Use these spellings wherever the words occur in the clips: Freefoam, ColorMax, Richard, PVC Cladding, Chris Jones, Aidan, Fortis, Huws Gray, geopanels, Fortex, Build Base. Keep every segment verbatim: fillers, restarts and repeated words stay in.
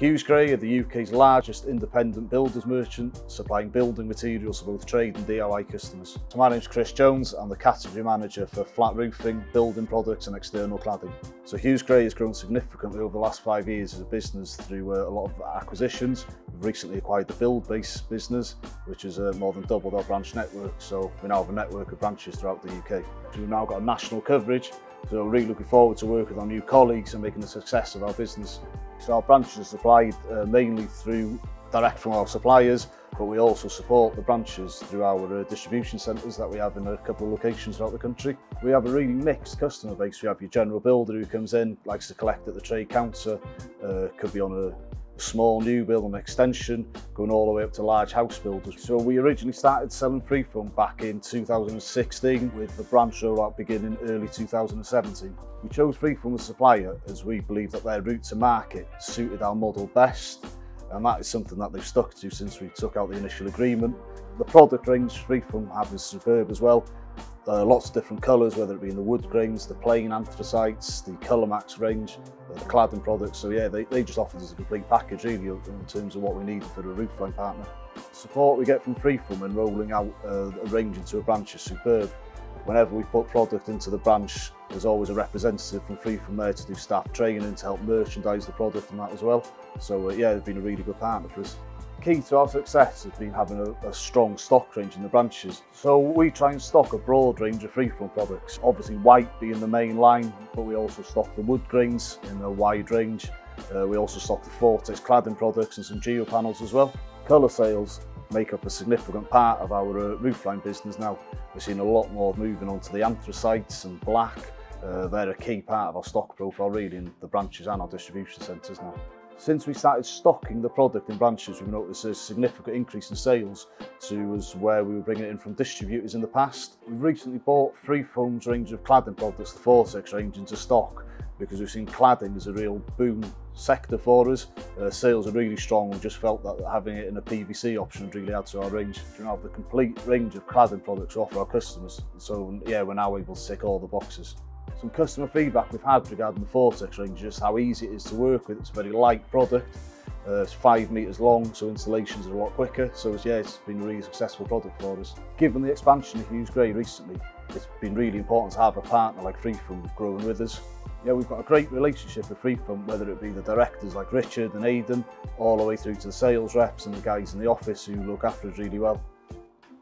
Huws Gray are the U K's largest independent builders merchant, supplying building materials to both trade and D I Y customers. My name's Chris Jones, I'm the category manager for flat roofing, building products and external cladding. So Huws Gray has grown significantly over the last five years as a business through uh, a lot of acquisitions. We've recently acquired the Build Base business, which has uh, more than doubled our branch network, so we now have a network of branches throughout the U K. So we've now got a national coverage, so we're really looking forward to working with our new colleagues and making the success of our business. So our branches are supplied uh, mainly through direct from our suppliers, but we also support the branches through our uh, distribution centres that we have in a couple of locations throughout the country. We have a really mixed customer base. We have your general builder who comes in, likes to collect at the trade counter, uh, could be on a small new build, an extension, going all the way up to large house builders. So we originally started selling Freefoam back in two thousand sixteen, with the branch rollout beginning early two thousand seventeen. We chose Freefoam as a supplier as we believe that their route to market suited our model best, and that is something that they've stuck to since we took out the initial agreement. The product range Freefoam have is superb as well. Uh, lots of different colours, whether it be in the wood grains, the plain anthracites, the ColorMax range, uh, the cladding products. So yeah, they, they just offered us a complete package really in terms of what we needed for a roofline partner. The support we get from Freefoam in rolling out uh, a range into a branch is superb. Whenever we put product into the branch, there's always a representative from Freefoam there to do staff training, to help merchandise the product and that as well. So uh, yeah, they've been a really good partner for us. Key to our success has been having a, a strong stock range in the branches. So we try and stock a broad range of Freefoam products, obviously white being the main line, but we also stock the wood grains in a wide range. Uh, we also stock the Fortis cladding products and some geopanels as well. Colour sales make up a significant part of our uh, roofline business now. We're seeing a lot more moving on to the anthracites and black. Uh, they're a key part of our stock profile really in the branches and our distribution centres now. Since we started stocking the product in branches, we've noticed a significant increase in sales to us where we were bringing it in from distributors in the past. We've recently bought Freefoam's range of cladding products, the Fortex range, into stock because we've seen cladding as a real boom sector for us. Uh, sales are really strong. We just felt that having it in a P V C option really adds to our range. We now have the complete range of cladding products to offer our customers. So yeah, we're now able to tick all the boxes. Some customer feedback we've had regarding the Fortex range is just how easy it is to work with. It's a very light product, uh, it's five metres long, so installations are a lot quicker. So it's, yeah, it's been a really successful product for us. Given the expansion of Huws Gray recently, it's been really important to have a partner like Freefoam growing with us. Yeah, we've got a great relationship with Freefoam, whether it be the directors like Richard and Aidan, all the way through to the sales reps and the guys in the office who look after us really well.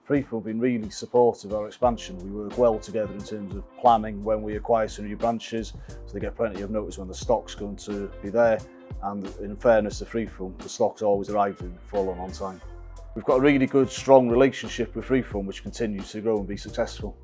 Freefoam have been really supportive of our expansion. We work well together in terms of planning when we acquire some new branches, so they get plenty of notice when the stock's going to be there, and in fairness to Freefoam, the stock's always arriving full and on time. We've got a really good, strong relationship with Freefoam which continues to grow and be successful.